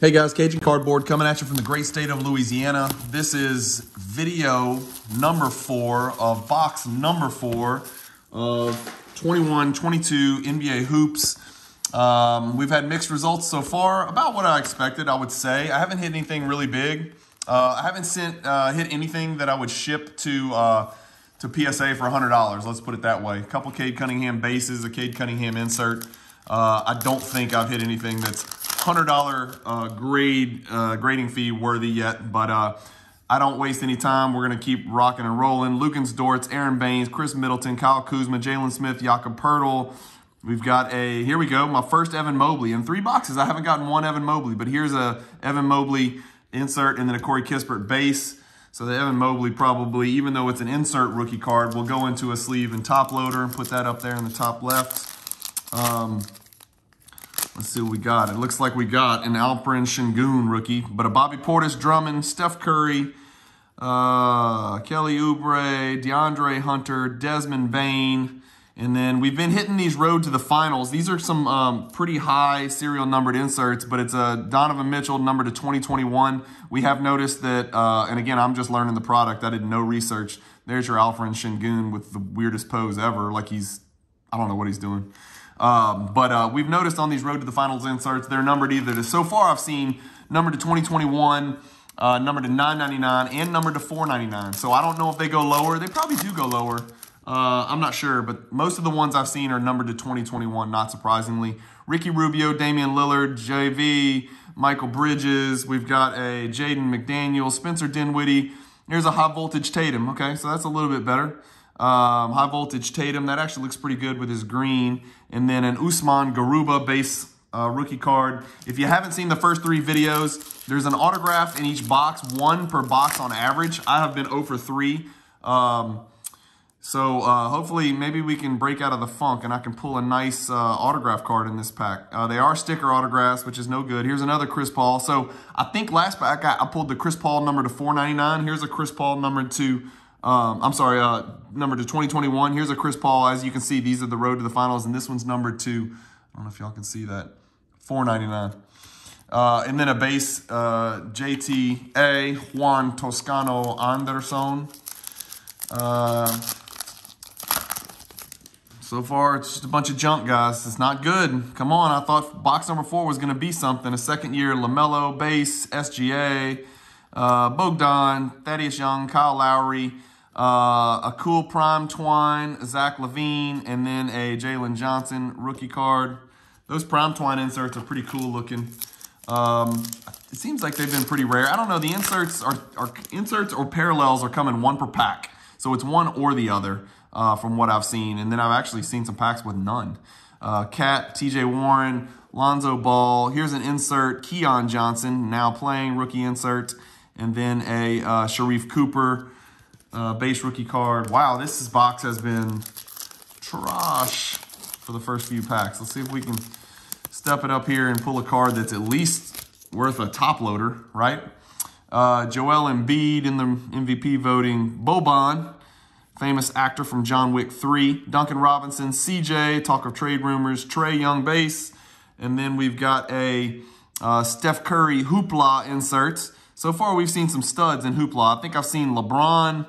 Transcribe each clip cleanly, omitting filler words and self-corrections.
Hey guys, Cajun Cardboard coming at you from the great state of Louisiana. This is video number 4 of box number 4 of 21-22 NBA Hoops. We've had mixed results so far, about what I expected, I would say. I haven't hit anything really big. I haven't hit anything that I would ship to PSA for $100, let's put it that way. A couple Cade Cunningham bases, a Cade Cunningham insert. I don't think I've hit anything that's $100 grading fee worthy yet, but I don't waste any time. We're going to keep rocking and rolling. Lukens Dortz, Aaron Baines, Chris Middleton, Kyle Kuzma, Jalen Smith, Jakob Poeltl. We've got a, here we go, my first Evan Mobley. In 3 boxes, I haven't gotten one Evan Mobley, but here's a Evan Mobley insert and then a Corey Kispert base. So the Evan Mobley probably, even though it's an insert rookie card, will go into a sleeve and top loader and put that up there in the top left. Let's see what we got. It looks like we got an Alperen Sengun rookie, but a Bobby Portis, Drummond, Steph Curry, Kelly Oubre, DeAndre Hunter, Desmond Bane. And then we've been hitting these road to the finals. These are some pretty high serial numbered inserts, but it's a Donovan Mitchell number to 2021. We have noticed that, and again, I'm just learning the product. I did no research. There's your Alperen Sengun with the weirdest pose ever. Like he's, I don't know what he's doing. But we've noticed on these road to the finals inserts, they're numbered either to, so far I've seen numbered to 2021, numbered to 999, and numbered to 499. So I don't know if they go lower. They probably do go lower. I'm not sure, but most of the ones I've seen are numbered to 2021, not surprisingly. Ricky Rubio, Damian Lillard, JV, Michael Bridges. We've got a Jaden McDaniel, Spencer Dinwiddie. Here's a high voltage Tatum. Okay, so that's a little bit better. High voltage Tatum. That actually looks pretty good with his green. And then an Usman Garuba base rookie card. If you haven't seen the first 3 videos, there's an autograph in each box, 1 per box on average. I have been 0 for 3. So hopefully maybe we can break out of the funk and I can pull a nice autograph card in this pack. They are sticker autographs, which is no good. Here's another Chris Paul. So I think last pack I pulled the Chris Paul number to 499. Here's a Chris Paul number to number to 2021. Here's a Chris Paul. As you can see, these are the road to the finals, and this one's numbered to, I don't know if y'all can see that, 499. And then a base, JTA, Juan Toscano-Anderson. So far, it's just a bunch of junk, guys. It's not good. Come on, I thought box number 4 was going to be something. A second year Lamelo, base, SGA, Bogdan, Thaddeus Young, Kyle Lowry, a cool prime twine, Zach LaVine, and then a Jaylen Johnson rookie card. Those prime twine inserts are pretty cool looking. It seems like they've been pretty rare. I don't know. The inserts are inserts or parallels are coming 1 per pack. So it's 1 or the other from what I've seen. And then I've actually seen some packs with none. Cat, TJ Warren, Lonzo Ball. Here's an insert, Keon Johnson, now playing, rookie insert. And then a Sharif Cooper base rookie card. Wow, this box has been trash for the first few packs. Let's see if we can step it up here and pull a card that's at least worth a top loader, right? Joel Embiid in the MVP voting. Boban, famous actor from John Wick 3. Duncan Robinson, CJ, talk of trade rumors. Trae Young base. And then we've got a Steph Curry Hoopla inserts. So far, we've seen some studs in Hoopla. I think I've seen LeBron,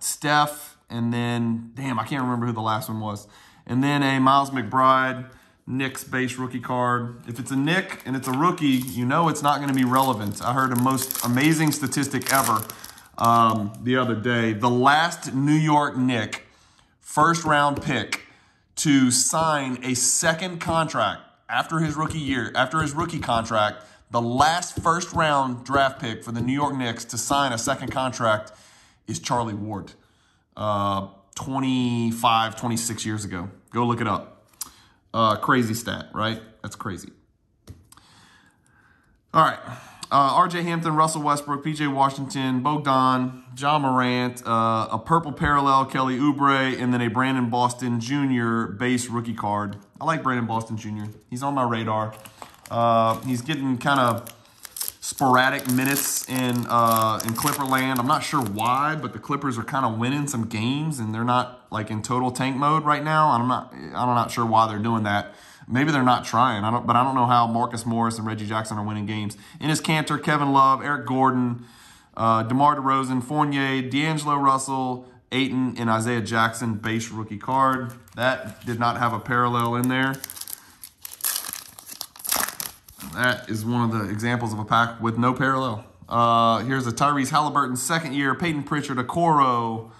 Steph, and then, damn, I can't remember who the last one was. And then a Miles McBride, Knicks base rookie card. If it's a Knick and it's a rookie, you know it's not going to be relevant. I heard a most amazing statistic ever the other day. The last New York Knick first-round pick to sign a second contract after his rookie year, after his rookie contract, the last first-round draft pick for the New York Knicks to sign a second contract is Charlie Ward, 25, 26 years ago. Go look it up. Crazy stat, right? That's crazy. All right. RJ Hampton, Russell Westbrook, PJ Washington, Bogdan, Ja Morant, a purple parallel, Kelly Oubre, and then a Brandon Boston Jr. base rookie card. I like Brandon Boston Jr. He's on my radar. He's getting kind of sporadic minutes in Clipper land. I'm not sure why, but the Clippers are kind of winning some games and they're not like in total tank mode right now. I'm not sure why they're doing that. Maybe they're not trying. But I don't know how Marcus Morris and Reggie Jackson are winning games. Enes Kanter, Kevin Love, Eric Gordon, DeMar DeRozan, Fournier, D'Angelo Russell, Ayton, and Isaiah Jackson base rookie card. That did not have a parallel in there. That is one of the examples of a pack with no parallel. Here's a Tyrese Halliburton second year, Peyton Pritchard, Okoro,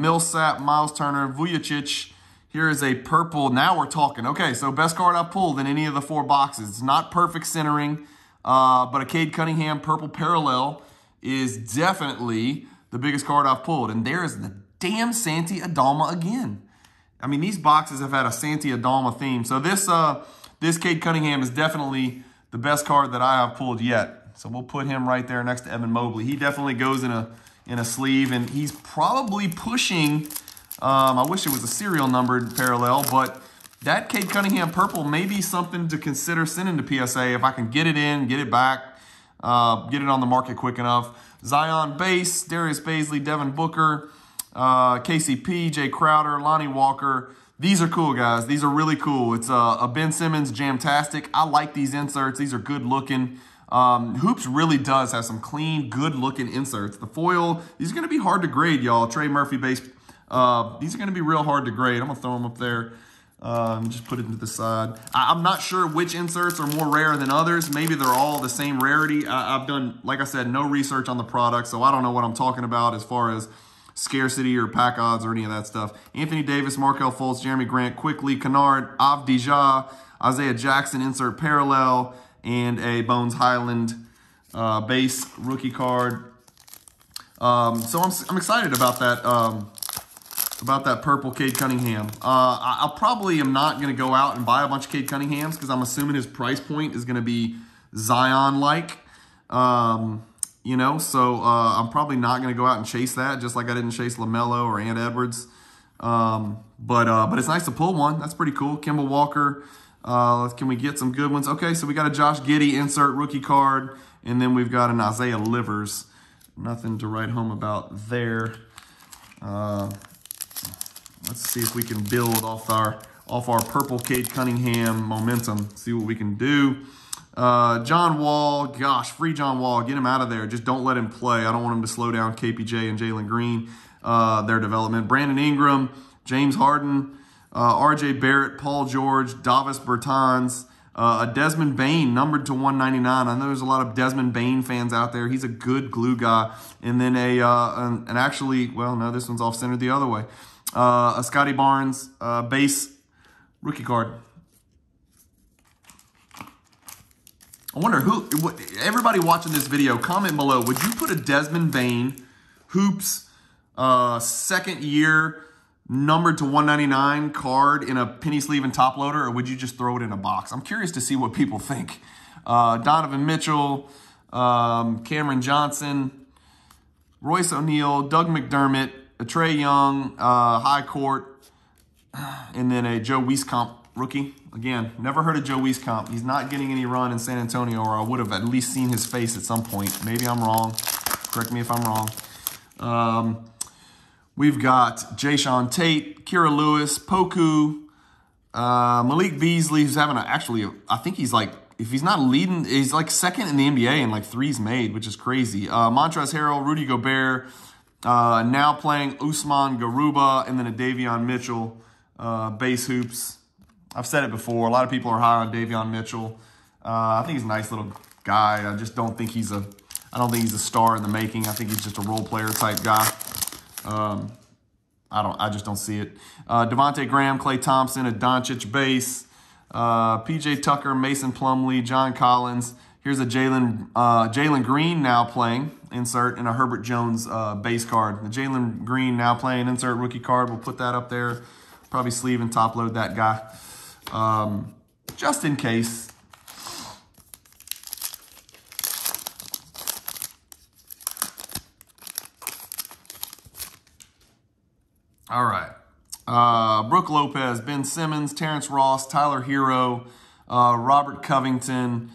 Millsap, Miles Turner, Vujacic. Here is a purple. Now we're talking. Okay, so best card I pulled in any of the four boxes. It's not perfect centering, but a Cade Cunningham purple parallel is definitely the biggest card I've pulled. And there is the damn Santi Aldama again. I mean, these boxes have had a Santi Aldama theme. So this Cade Cunningham is definitely the best card that I have pulled yet. So we'll put him right there next to Evan Mobley. He definitely goes in a sleeve, and he's probably pushing, I wish it was a serial numbered parallel, but that Cade Cunningham purple may be something to consider sending to PSA if I can get it in, get it back, get it on the market quick enough. Zion base, Darius Bazley, Devin Booker, KCP, Jay Crowder, Lonnie Walker. These are cool, guys. These are really cool. It's a Ben Simmons Jamtastic. I like these inserts. These are good looking. Hoops really does have some clean, good looking inserts. The foil, these are going to be hard to grade, y'all. Trey Murphy base. These are going to be real hard to grade. I'm going to throw them up there. Just put it into the side. I'm not sure which inserts are more rare than others. Maybe they're all the same rarity. I've done, like I said, no research on the product, so I don't know what I'm talking about as far as scarcity or pack odds or any of that stuff. Anthony Davis, Markelle Fultz, Jeremy Grant, Quickly, Kennard, Avdija, Isaiah Jackson, insert parallel, and a Bones Highland base rookie card. So I'm excited about that purple Cade Cunningham. I probably am not going to go out and buy a bunch of Cade Cunninghams because I'm assuming his price point is going to be Zion-like. You know, so I'm probably not going to go out and chase that, just like I didn't chase LaMelo or Ant Edwards. But it's nice to pull one. That's pretty cool. Kemba Walker. Can we get some good ones? Okay, so we got a Josh Giddey insert rookie card, and then we've got an Isaiah Livers. Nothing to write home about there. Let's see if we can build off our purple Cade Cunningham momentum. See what we can do. John Wall, gosh, free John Wall. Get him out of there. Just don't let him play. I don't want him to slow down KPJ and Jalen Green, their development. Brandon Ingram, James Harden, RJ Barrett, Paul George, Davis Bertans, a Desmond Bane numbered to 199. I know there's a lot of Desmond Bane fans out there. He's a good glue guy. And then an actually, well, no, this one's off center the other way. A Scotty Barnes base rookie card. I wonder who, everybody watching this video, comment below. Would you put a Desmond Bane hoops second year numbered to 199 card in a penny sleeve and top loader, or would you just throw it in a box? I'm curious to see what people think. Donovan Mitchell, Cameron Johnson, Royce O'Neal, Doug McDermott, a Trey Young, High Court, and then a Joe Wieskamp rookie. Again, never heard of Joe Wieskamp. He's not getting any run in San Antonio, or I would have at least seen his face at some point. Maybe I'm wrong. Correct me if I'm wrong. We've got Jayshawn Tate, Kira Lewis, Poku, Malik Beasley, who's having I think he's like, if he's not leading, he's like second in the NBA in like threes made, which is crazy. Montrezl Harrell, Rudy Gobert, now playing Usman Garuba, and then a Davion Mitchell base hoops. I've said it before. A lot of people are high on Davion Mitchell. I think he's a nice little guy. I just don't think he's a star in the making. I think he's just a role player type guy. I just don't see it. Devontae Graham, Klay Thompson, a Doncic base, PJ Tucker, Mason Plumlee, John Collins. Here's a Jalen Green now playing insert, and a Herbert Jones base card. The Jalen Green now playing insert rookie card. We'll put that up there. Probably sleeve and top load that guy, just in case. All right. Brooke Lopez, Ben Simmons, Terrence Ross, Tyler Hero, Robert Covington,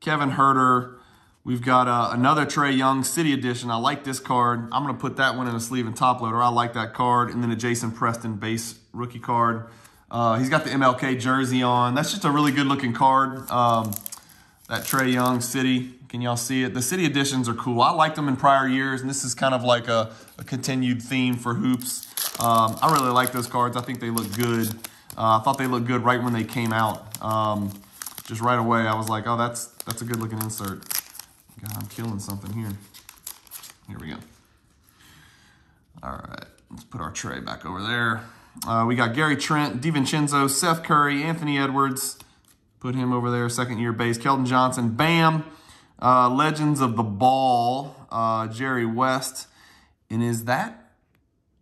Kevin Huerter. We've got another Trae Young City Edition. I like this card. I'm going to put that one in a sleeve and top loader. I like that card. And then a Jason Preston base rookie card. He's got the MLK jersey on. That's just a really good looking card. That Trae Young City. Can y'all see it? The City Editions are cool. I liked them in prior years, and this is kind of like a continued theme for Hoops. I really like those cards. I think they look good. I thought they looked good right when they came out. Just right away, I was like, oh, that's a good looking insert. God, I'm killing something here. Here we go. All right, let's put our tray back over there. We got Gary Trent, DiVincenzo, Seth Curry, Anthony Edwards. Put him over there, second-year base. Keldon Johnson, Bam. Legends of the Ball, Jerry West. And is that,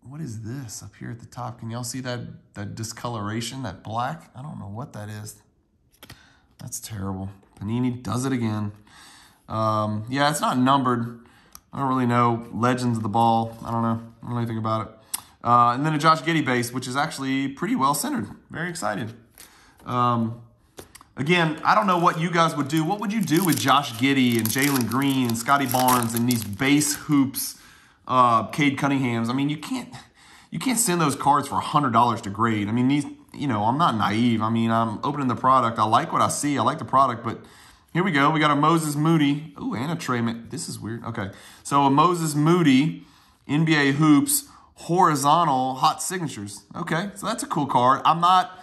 what is this up here at the top? Can y'all see that discoloration, that black? I don't know what that is. That's terrible. Panini does it again. Yeah, it's not numbered. I don't really know. Legends of the Ball. I don't know. I don't know anything about it. And then a Josh Giddey base, which is actually pretty well-centered. Very excited. Again, I don't know what you guys would do. What would you do with Josh Giddey and Jalen Green and Scotty Barnes and these base hoops, Cade Cunninghams? I mean, you can't send those cards for $100 to grade. I mean, these, you know, I'm not naive. I mean, I'm opening the product. I like what I see. I like the product, but here we go. We got a Moses Moody. Ooh, and a Trey. This is weird. Okay, so a Moses Moody, NBA Hoops, horizontal hot signatures. Okay, so that's a cool card. I'm not.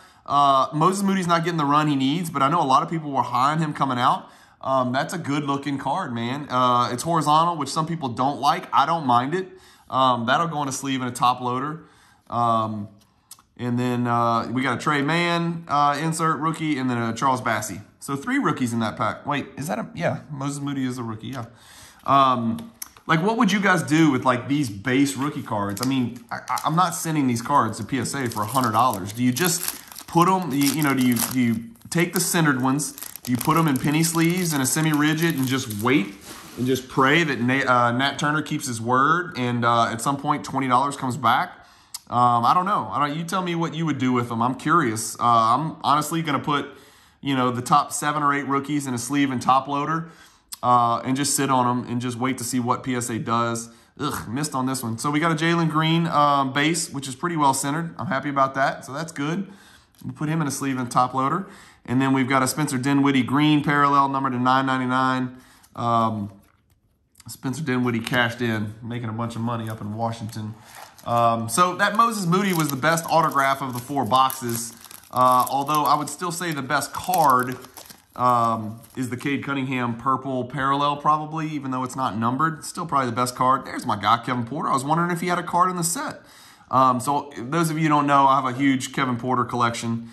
Moses Moody's not getting the run he needs, but I know a lot of people were high on him coming out. That's a good-looking card, man. It's horizontal, which some people don't like. I don't mind it. That'll go on a sleeve and a top loader. And then we got a Trey Mann insert rookie and then a Charles Bassey. So three rookies in that pack. Wait, is that a – yeah, Moses Moody is a rookie, yeah. Like, what would you guys do with, like, these base rookie cards? I mean, I'm not sending these cards to PSA for $100. Do you just – put them, you know, do you take the centered ones, do you put them in penny sleeves and a semi-rigid and just wait and just pray that Nat Turner keeps his word and at some point $20 comes back? I don't know. You tell me what you would do with them. I'm curious. I'm honestly going to put, you know, the top 7 or 8 rookies in a sleeve and top loader and just sit on them and just wait to see what PSA does. Ugh, missed on this one. So we got a Jalen Green base, which is pretty well centered. I'm happy about that. So that's good. We put him in a sleeve and top loader. And then we've got a Spencer Dinwiddie green parallel numbered to 999. Spencer Dinwiddie cashed in, making a bunch of money up in Washington. So that Moses Moody was the best autograph of the 4 boxes. Although I would still say the best card is the Cade Cunningham purple parallel probably, even though it's not numbered. Still probably the best card. There's my guy, Kevin Porter. I was wondering if he had a card in the set. So those of you who don't know, I have a huge Kevin Porter collection,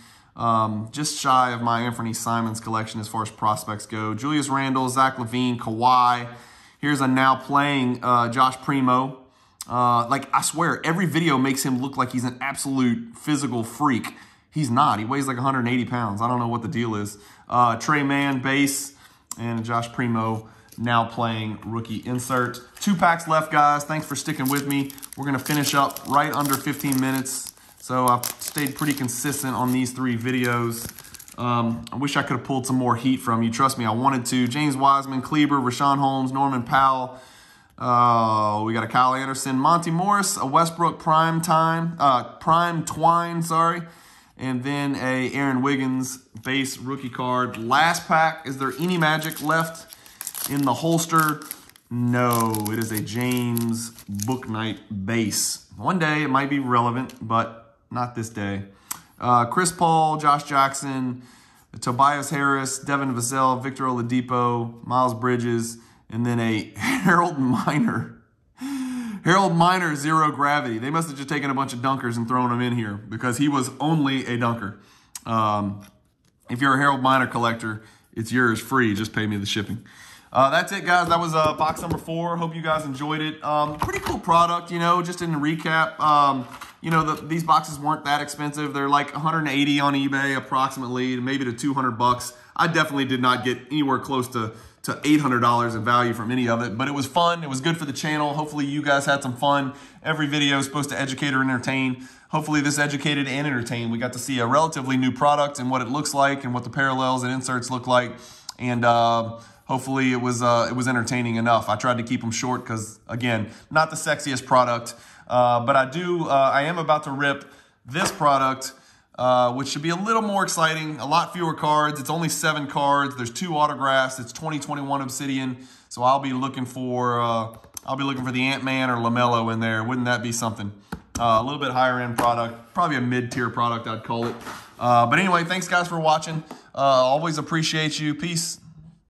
just shy of my Anthony Simons collection as far as prospects go. Julius Randle, Zach LaVine, Kawhi. Here's a now playing Josh Primo. Like, I swear, every video makes him look like he's an absolute physical freak. He's not. He weighs like 180 pounds. I don't know what the deal is. Trey Mann, base, and Josh Primo. Now playing rookie insert. 2 packs left, guys. Thanks for sticking with me. We're going to finish up right under 15 minutes. So I've stayed pretty consistent on these 3 videos. I wish I could have pulled some more heat from you. Trust me, I wanted to. James Wiseman, Kleber, Rashawn Holmes, Norman Powell. We got a Kyle Anderson, Monty Morris, a Westbrook Prime Twine, sorry. And then a Aaron Wiggins base rookie card. Last pack. Is there any magic left in the holster? No, it is a James Bouknight base. One day it might be relevant, but not this day. Chris Paul, Josh Jackson, Tobias Harris, Devin Vassell, Victor Oladipo, Miles Bridges, and then a Harold Miner. Harold Miner, zero gravity. They must have just taken a bunch of dunkers and thrown them in here because he was only a dunker. If you're a Harold Miner collector, it's yours free. Just pay me the shipping. That's it, guys. That was box number 4. Hope you guys enjoyed it. Pretty cool product, you know, just in the recap. You know, these boxes weren't that expensive. They're like 180 on eBay approximately, maybe to 200 bucks. I definitely did not get anywhere close to $800 in value from any of it, but it was fun. It was good for the channel. Hopefully you guys had some fun. Every video is supposed to educate or entertain. Hopefully this educated and entertained. We got to see a relatively new product and what it looks like and what the parallels and inserts look like. And, hopefully it was entertaining enough. I tried to keep them short because, again, not the sexiest product. But I am about to rip this product which should be a little more exciting. A lot fewer cards. It's only 7 cards. There's 2 autographs. It's 2021 Obsidian. So I'll be looking for the Ant-Man or LaMelo in there. Wouldn't that be something? A little bit higher end product, probably a mid-tier product I'd call it. But anyway, thanks guys for watching. Always appreciate you. Peace.